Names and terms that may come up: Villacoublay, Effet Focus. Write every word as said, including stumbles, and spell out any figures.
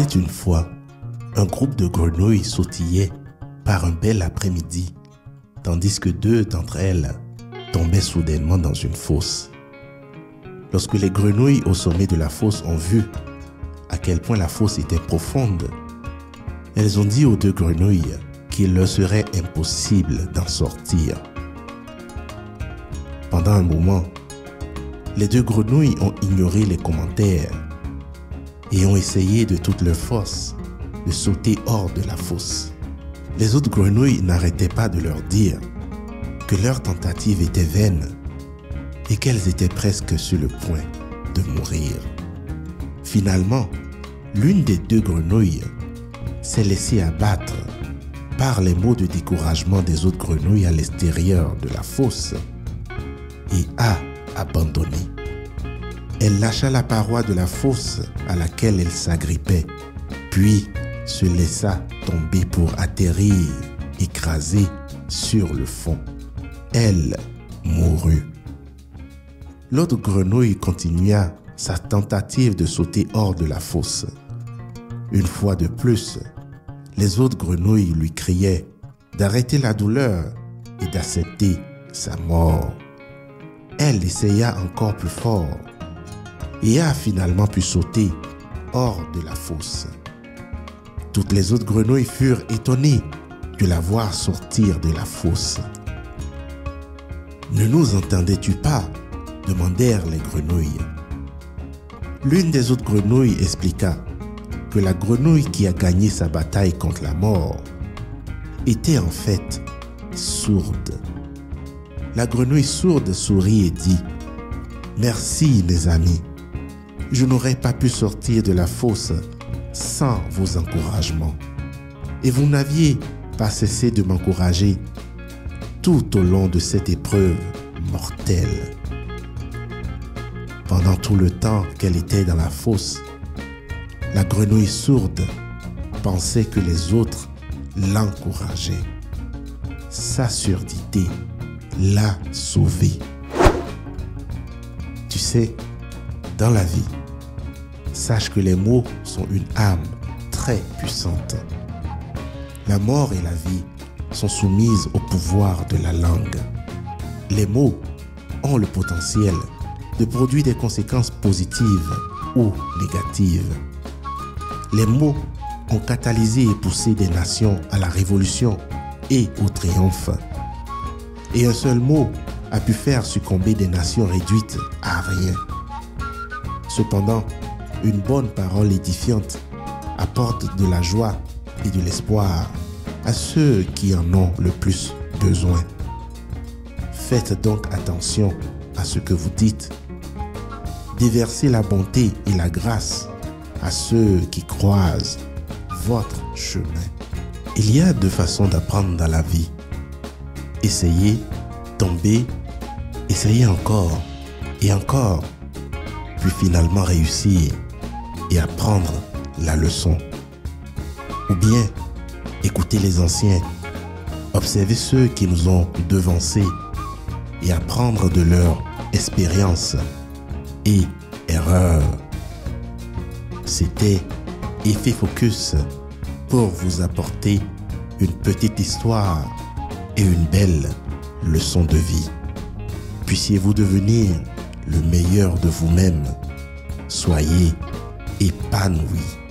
était une fois un groupe de grenouilles sautillait par un bel après-midi, tandis que deux d'entre elles tombaient soudainement dans une fosse. Lorsque les grenouilles au sommet de la fosse ont vu à quel point la fosse était profonde, elles ont dit aux deux grenouilles qu'il leur serait impossible d'en sortir. Pendant un moment, les deux grenouilles ont ignoré les commentaires et ont essayé de toutes leurs forces de sauter hors de la fosse. Les autres grenouilles n'arrêtaient pas de leur dire que leur tentative était vaine et qu'elles étaient presque sur le point de mourir. Finalement, l'une des deux grenouilles s'est laissée abattre par les mots de découragement des autres grenouilles à l'extérieur de la fosse et a abandonné. Elle lâcha la paroi de la fosse à laquelle elle s'agrippait, puis se laissa tomber pour atterrir, écrasée sur le fond. Elle mourut. L'autre grenouille continua sa tentative de sauter hors de la fosse. Une fois de plus, les autres grenouilles lui criaient d'arrêter la douleur et d'accepter sa mort. Elle essaya encore plus fort et a finalement pu sauter hors de la fosse. Toutes les autres grenouilles furent étonnées de la voir sortir de la fosse. « Ne nous entendais-tu pas ?» demandèrent les grenouilles. L'une des autres grenouilles expliqua que la grenouille qui a gagné sa bataille contre la mort était en fait sourde. La grenouille sourde sourit et dit « Merci mes amis, je n'aurais pas pu sortir de la fosse sans vos encouragements. Et vous n'aviez pas cessé de m'encourager tout au long de cette épreuve mortelle. » Pendant tout le temps qu'elle était dans la fosse, la grenouille sourde pensait que les autres l'encourageaient. Sa surdité l'a sauvée. Tu sais, dans la vie, sache que les mots sont une arme très puissante. La mort et la vie sont soumises au pouvoir de la langue. Les mots ont le potentiel de produire des conséquences positives ou négatives. Les mots ont catalysé et poussé des nations à la révolution et au triomphe. Et un seul mot a pu faire succomber des nations réduites à rien. Cependant, une bonne parole édifiante apporte de la joie et de l'espoir à ceux qui en ont le plus besoin. Faites donc attention à ce que vous dites. Déversez la bonté et la grâce à ceux qui croisent votre chemin. Il y a deux façons d'apprendre dans la vie. Essayez, tombez, essayez encore et encore, puis finalement réussir et apprendre la leçon. Ou bien, écoutez les anciens, observez ceux qui nous ont devancés et apprendre de leur expérience et erreur. C'était Effet Focus pour vous apporter une petite histoire et une belle leçon de vie. Puissiez-vous devenir le meilleur de vous-même. Soyez épanoui.